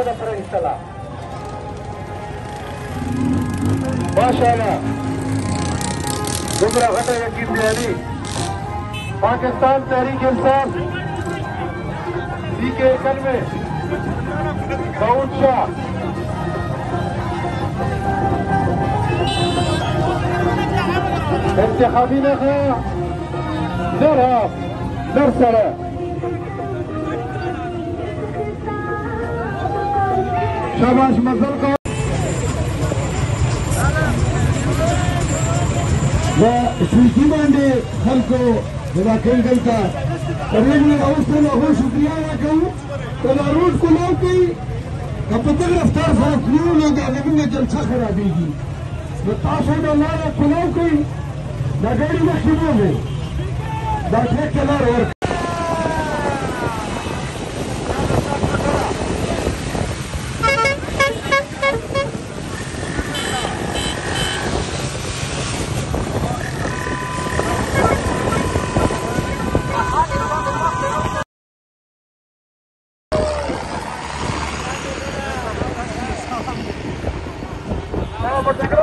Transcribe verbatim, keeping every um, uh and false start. هذا فريق السلام. ما شاء الله. دوباره غدا يكيد لي. باكستان تحريك انصاف کے ایکن میں داؤد شاہ انتخابی نخواہ نرحب نرسلہ شاباش مزل کا و شویتی باندے خلقو ملاقل گلتا قریب میں داؤد سے لوگوں شکریہ ادا کروں تو ضرور کو لوگ کی کپتن رفتار فوق کیوں لوگ عالمی نے جلسہ خرابی کی متاثر میں اللہ کو لوگ کی نگری مخیموں میں داخلے کنار اور What the